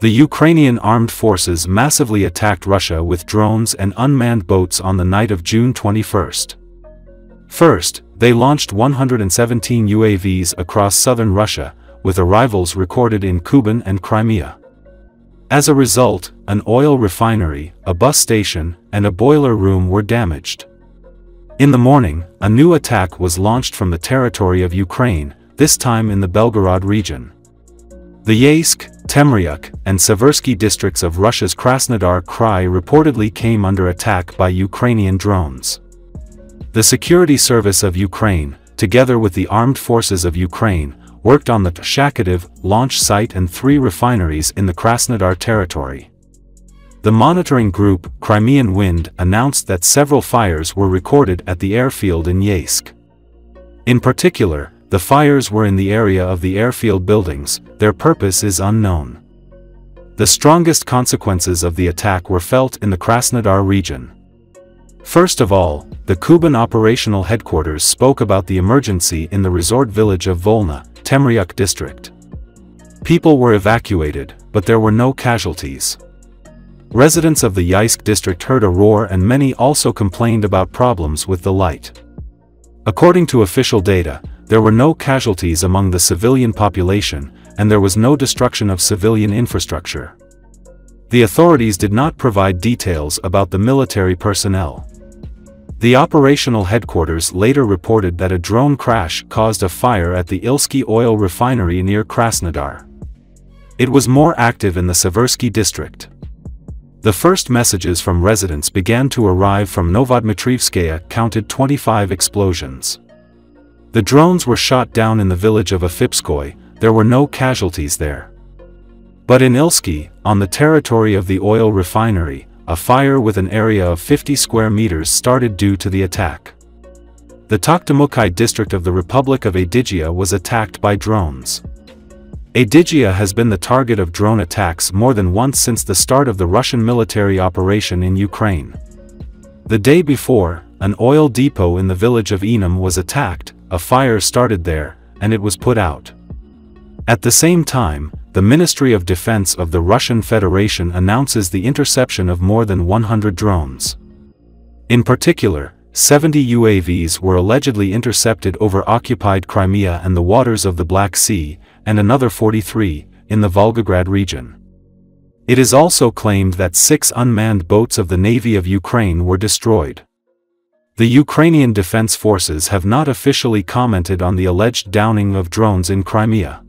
The Ukrainian armed forces massively attacked Russia with drones and unmanned boats on the night of June 21. First, they launched 117 UAVs across southern Russia, with arrivals recorded in Kuban and Crimea. As a result, an oil refinery, a bus station, and a boiler room were damaged. In the morning, a new attack was launched from the territory of Ukraine, this time in the Belgorod region. The Yeysk, Temryuk, and Seversky districts of Russia's Krasnodar Krai reportedly came under attack by Ukrainian drones. The Security Service of Ukraine, together with the Armed Forces of Ukraine, worked on the Shakhediv launch site and three refineries in the Krasnodar territory. The monitoring group, Crimean Wind, announced that several fires were recorded at the airfield in Yeysk. In particular, the fires were in the area of the airfield buildings, their purpose is unknown. The strongest consequences of the attack were felt in the Krasnodar region. First of all, the Kuban operational headquarters spoke about the emergency in the resort village of Volna, Temryuk district. People were evacuated, but there were no casualties. Residents of the Yeysk district heard a roar and many also complained about problems with the light. According to official data, there were no casualties among the civilian population, and there was no destruction of civilian infrastructure. The authorities did not provide details about the military personnel. The operational headquarters later reported that a drone crash caused a fire at the Ilsky oil refinery near Krasnodar. It was more active in the Seversky district. The first messages from residents began to arrive from Novodmitrievskaya, counted 25 explosions. The drones were shot down in the village of Afipskoy, there were no casualties there. But in Ilsky, on the territory of the oil refinery, a fire with an area of 50 square meters started due to the attack. The Takhtamukai district of the Republic of Adygea was attacked by drones. Adygea has been the target of drone attacks more than once since the start of the Russian military operation in Ukraine. The day before, an oil depot in the village of Enum was attacked. A fire started there, and it was put out. At the same time, the Ministry of Defense of the Russian Federation announces the interception of more than 100 drones. In particular, 70 UAVs were allegedly intercepted over occupied Crimea and the waters of the Black Sea, and another 43, in the Volgograd region. It is also claimed that 6 unmanned boats of the Navy of Ukraine were destroyed. The Ukrainian defense forces have not officially commented on the alleged downing of drones in Crimea.